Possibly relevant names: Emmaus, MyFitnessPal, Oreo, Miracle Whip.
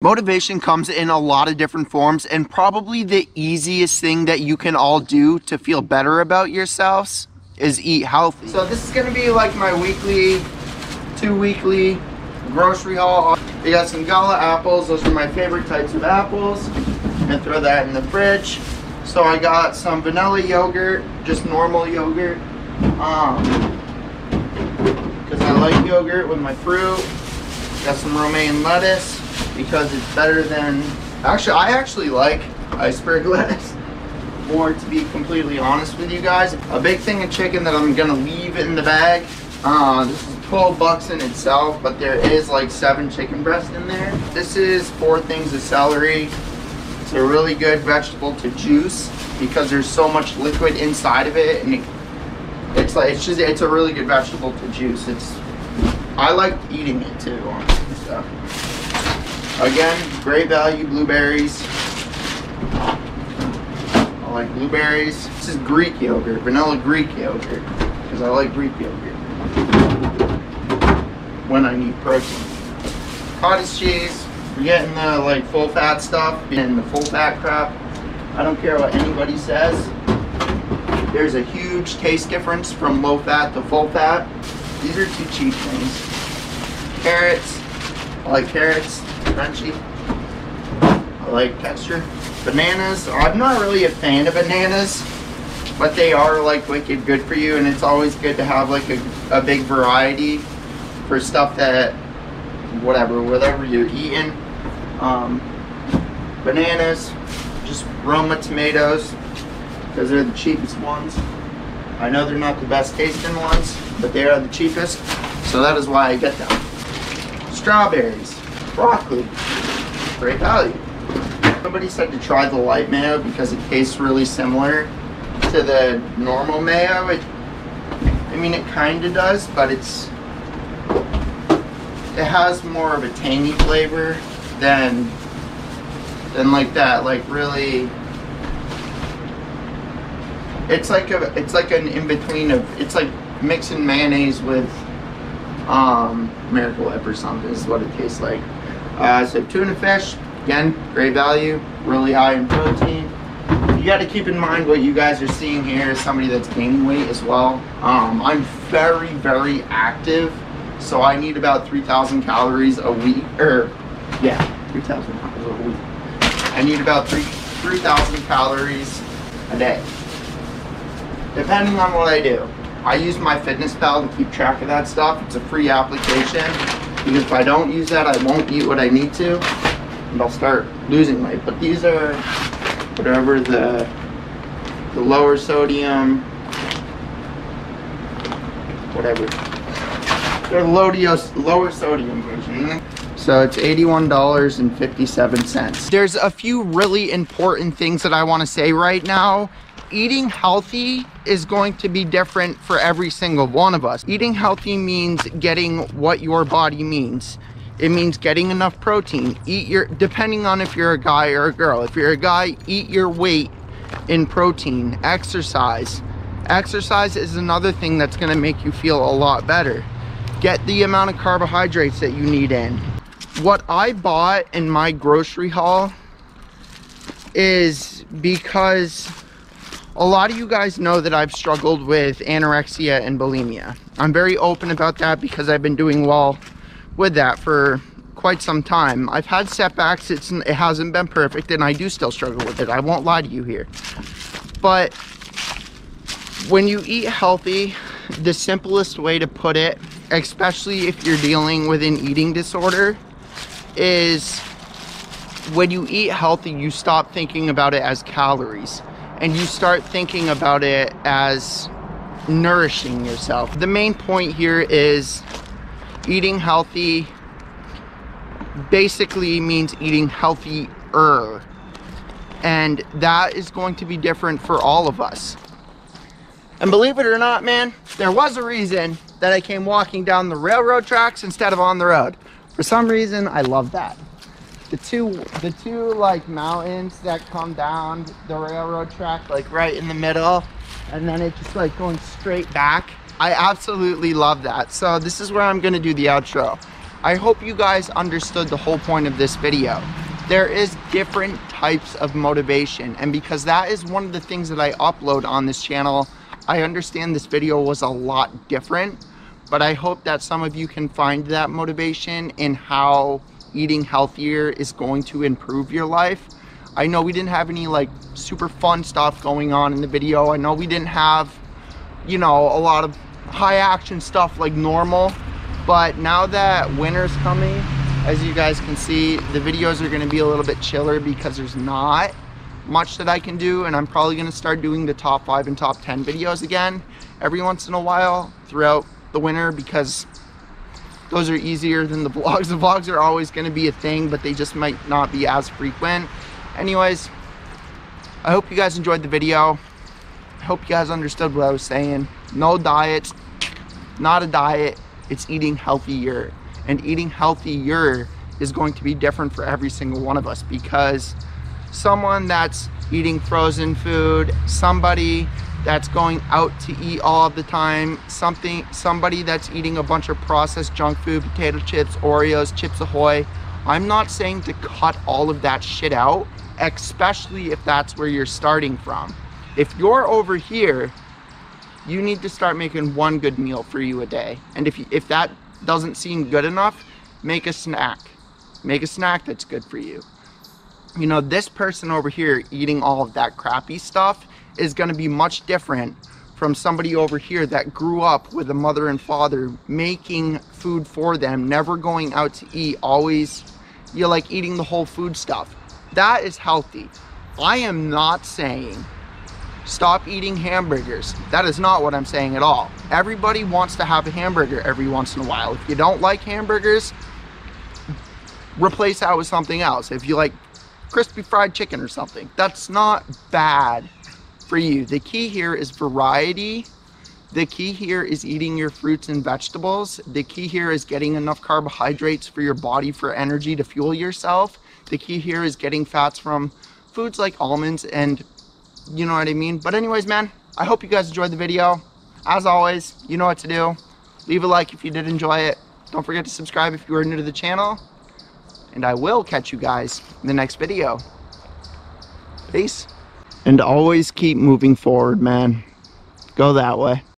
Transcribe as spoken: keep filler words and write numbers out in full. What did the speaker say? Motivation comes in a lot of different forms, and probably the easiest thing that you can all do to feel better about yourselves is eat healthy. So this is gonna be like my weekly, two weekly grocery haul. We got some Gala apples, those are my favorite types of apples. I'm gonna throw that in the fridge. So I got some vanilla yogurt, just normal yogurt, um, because I like yogurt with my fruit. Got some romaine lettuce, because it's better than, actually I actually like iceberg lettuce more, to be completely honest with you guys. A big thing of chicken that I'm gonna leave in the bag, uh, this is twelve bucks in itself, but there is like seven chicken breasts in there. This is four things of celery. It's a really good vegetable to juice because there's so much liquid inside of it, and it, it's like it's just it's a really good vegetable to juice. It's I like eating it too, honestly, so. Again, great value blueberries. I like blueberries. This is Greek yogurt, vanilla Greek yogurt, because I like Greek yogurt when I need protein. Cottage cheese. We're getting the like full fat stuff and the full fat crap. I don't care what anybody says. There's a huge taste difference from low fat to full fat. These are two cheap things. Carrots. I like carrots. Crunchy. I like texture. Bananas. I'm not really a fan of bananas, but they are like wicked good for you, and it's always good to have like a, a big variety for stuff that whatever whatever you're eating. Um, bananas, just Roma tomatoes, because they're the cheapest ones. I know they're not the best tasting ones, but they are the cheapest, so that is why I get them. Strawberries. Broccoli, great value. Somebody said to try the light mayo because it tastes really similar to the normal mayo. It, I mean, it kind of does, but it's it has more of a tangy flavor than than like that. Like really, it's like a it's like an in between of it's like mixing mayonnaise with um, Miracle Whip or something is what it tastes like. Uh, so tuna fish, again, great value, really high in protein. You got to keep in mind what you guys are seeing here is somebody that's gaining weight as well. Um, I'm very, very active, so I need about three thousand calories a week, or yeah, three thousand calories a week. I need about three thousand calories a day, depending on what I do. I use MyFitnessPal to keep track of that stuff. It's a free application. Because if I don't use that, I won't eat what I need to, and I'll start losing weight. But these are whatever the the lower sodium, whatever. They're low, lower sodium version. So it's eighty-one dollars and fifty-seven cents. There's a few really important things that I want to say right now. Eating healthy is going to be different for every single one of us. Eating healthy means getting what your body needs. It means getting enough protein. Eat your, depending on if you're a guy or a girl. If you're a guy, eat your weight in protein. Exercise. Exercise is another thing that's gonna make you feel a lot better. Get the amount of carbohydrates that you need in. What I bought in my grocery haul is because a lot of you guys know that I've struggled with anorexia and bulimia. I'm very open about that because I've been doing well with that for quite some time. I've had setbacks, it's, it hasn't been perfect, and I do still struggle with it. I won't lie to you here. But when you eat healthy, the simplest way to put it, especially if you're dealing with an eating disorder, is when you eat healthy, you stop thinking about it as calories. And you start thinking about it as nourishing yourself. The main point here is eating healthy basically means eating healthier. And that is going to be different for all of us. And believe it or not, man, there was a reason that I came walking down the railroad tracks instead of on the road. For some reason, I love that. The two, the two like mountains that come down the railroad track, like right in the middle, and then it's just like going straight back. I absolutely love that. So this is where I'm gonna do the outro. I hope you guys understood the whole point of this video. There is different types of motivation, and because that is one of the things that I upload on this channel, I understand this video was a lot different, but I hope that some of you can find that motivation in how eating healthier is going to improve your life. I know we didn't have any like super fun stuff going on in the video. I know we didn't have, you know, a lot of high action stuff like normal, but now that winter's coming, as you guys can see, the videos are gonna be a little bit chiller because there's not much that I can do, and I'm probably gonna start doing the top five and top ten videos again every once in a while throughout the winter because those are easier than the vlogs. The vlogs are always gonna be a thing, but they just might not be as frequent. Anyways, I hope you guys enjoyed the video. I hope you guys understood what I was saying. No diets, not a diet, it's eating healthier. And eating healthier is going to be different for every single one of us, because someone that's eating frozen food, somebody that's going out to eat all the time, something, somebody that's eating a bunch of processed junk food, potato chips, Oreos, Chips Ahoy. I'm not saying to cut all of that shit out, especially if that's where you're starting from. If you're over here, you need to start making one good meal for you a day. And if, you, if that doesn't seem good enough, make a snack. Make a snack that's good for you. You know, this person over here eating all of that crappy stuff is going to be much different from somebody over here that grew up with a mother and father making food for them, never going out to eat, always, you know, like eating the whole food stuff. That is healthy. I am not saying stop eating hamburgers. That is not what I'm saying at all. Everybody wants to have a hamburger every once in a while. If you don't like hamburgers, replace that with something else. If you like crispy fried chicken or something, that's not bad for you. The key here is variety. The key here is eating your fruits and vegetables. The key here is getting enough carbohydrates for your body for energy to fuel yourself. The key here is getting fats from foods like almonds and you know what I mean? But anyways, man, I hope you guys enjoyed the video. As always, you know what to do. Leave a like if you did enjoy it. Don't forget to subscribe if you are new to the channel. And I will catch you guys in the next video. Peace. And always keep moving forward, man. Go that way.